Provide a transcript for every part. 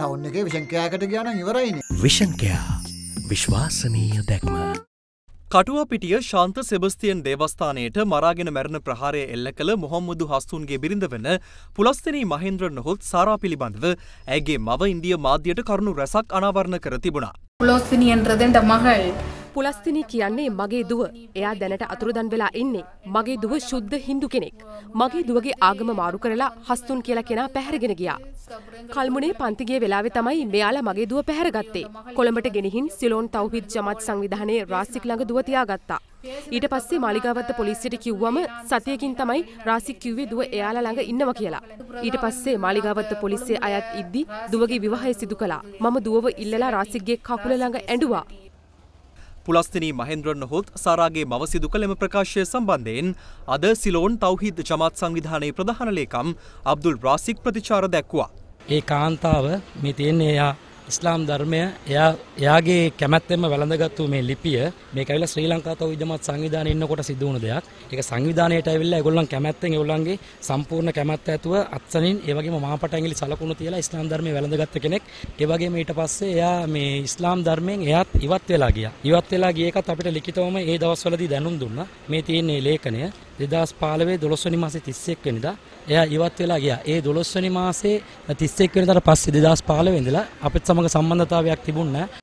Town के विशंक्यायකට ගියා නම් ඉවරයිනේ විශංකයා විශ්වාසනීය දැක්ම කටුවපිටිය ශාන්ත සෙබස්තියන් දේවස්ථානයේට මරාගෙන මැරෙන ප්‍රහාරය එල්ල කළ මොහම්මදු හස්තුන්ගේ බිරිඳ වෙන පුලස්තිනී මහේන්ද්‍ර නොහොත් සාරා පිළිබඳව ඇගේ මව ඉන්දියා මාධ්‍යයට කරුණු රැසක් අනාවරණ කර තිබුණා පුලස්තිනී என்றது என்ற மகள் පුලස්තිනී කියන්නේ මගේ දුව එයා දැනට අතුරුදන් වෙලා ඉන්නේ මගේ දුව සුද්ධ හින්දු කෙනෙක් මගේ දුවගේ ආගම මාරු කරලා හස්තුන් කියලා කෙනා පැහැරගෙන ගියා කල්මුනේ පන්ති ගිය වෙලාවේ තමයි මෙයාලා මගේ දුව පැහැරගත්තේ කොළඹට ගෙනihin සිලෝන් තව්හීද් ජමාත් සංවිධානයේ රාසික් ළඟ දුව තියාගත්තා ඊට පස්සේ මාලිගාවත්ත පොලිසියට කිව්වම සතියකින් තමයි රාසික් කිව්වේ දුව එයාලා ළඟ ඉන්නවා කියලා ඊට පස්සේ මාලිගාවත්ත පොලිසිය අයත් ඉද්දි දුවගේ විවාහය සිදු කළා මම දුවව ඉල්ලලා රාසික්ගේ කකුල ළඟ ඇඬුවා පුලස්තිනී මහේන්ද්‍ර නොහොත් සාරාගේ මව සිදු කළ එම ප්‍රකාශය සම්බන්ධයෙන් අද සිලෝන් තව්හීද් ජමාත් සංවිධානයේ ප්‍රධාන ලේකම් අබ්දුල් රාසික් ප්‍රතිචාර දැක්වුවා. ඒ කාන්තාව මේ තියෙන්නේ එයා ඉස්ලාම් ධර්මය එයාගේ කැමැත්තෙන්ම වැළඳගත්තු මේ ලිපිය මේක ඇවිල්ලා ශ්‍රී ලංකා තව්හීද් ජමාත් සංවිධානයේ ඉන්නකොට සිදු වුණු දෙයක්. ඒක සංවිධානයට ඇවිල්ලා ඒගොල්ලන් කැමැත්තෙන් ඒගොල්ලන්ගේ සම්පූර්ණ කැමැත්ත ඇතුව අත්සනින් ඒ වගේම මහාපට ඇඟිලි සලකුණු තියලා ඉස්ලාම් ධර්මයේ වැළඳගත්ත කෙනෙක්. ඒ වගේම ඊට පස්සේ එයා මේ ඉස්ලාම් ධර්මයෙන් එයාත් ඉවත් වෙලා ගියා. ඉවත් වෙලා ගිය එකත් අපිට ලිඛිතවම ඒ දවස්වලදී දැනුම් දුන්නා. මේ තියෙන්නේ ලේඛනය 2015 12 වෙනි මාසේ 31 වෙනිදා එයා ඉවත් වෙලා ගියා. ඒ 12 වෙනි මාසේ 31 වෙනිදාට පස්සේ 2015 වෙනිදා අපිට සමග සම්බන්ධතාවයක් තිබුණේ නැහැ.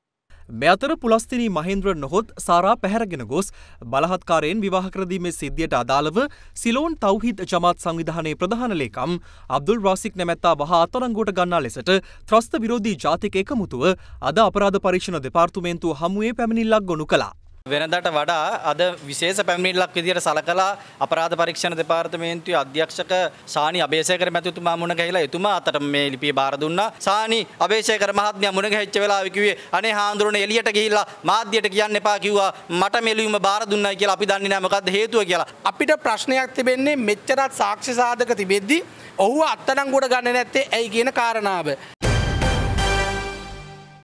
මේ අතර පුලස්තිනී මහේන්ද්‍ර නොහොත් සාරා පැහැරගෙන ගොස් බලහත්කාරයෙන් විවාහ කර දීමේ සිද්ධියට අදාළව සිලෝන් තව්හීද් ජමාත් සංවිධානයේ ප්‍රධාන ලේකම් අබ්දුල් රාසික් නැමැත්තා වහා අත්අඩංගුවට ගන්නා ලෙසට ත්‍රස්ත විරෝධී ජාතික එකමුතුව අද අපරාධ පරීක්ෂණ දෙපාර්තමේන්තුව හමුවේ පැමිණිල්ලක් ගොනු කළා. වෙනදාට වඩා අද විශේෂ පැමිණිල්ලක් විදියට සලකලා අපරාධ පරීක්ෂණ දෙපාර්තමේන්තුවේ අධ්‍යක්ෂක සානි අබේසේකර මැතිතුමා මුණ ගැහිලා එතුමා අතට මේ ලිපිය බාර දුන්නා. සානි අබේසේකර මහත්මයා මුණ ගැහිච්ච වෙලාවේ කිව්වේ අනේ හාමුදුරනේ එළියට ගිහිල්ලා මාධ්‍යයට කියන්න එපා කිව්වා. මට මෙලියුම බාර දුන්නයි කියලා අපි දන්නේ නැහැ මොකද්ද හේතුව කියලා. අපිට ප්‍රශ්නයක් තිබෙන්නේ මෙච්චරත් සාක්ෂි සාධක තිබෙද්දි ඔහුව අත්අඩංගුවට ගන්න නැත්තේ ඇයි කියන කාරණාව.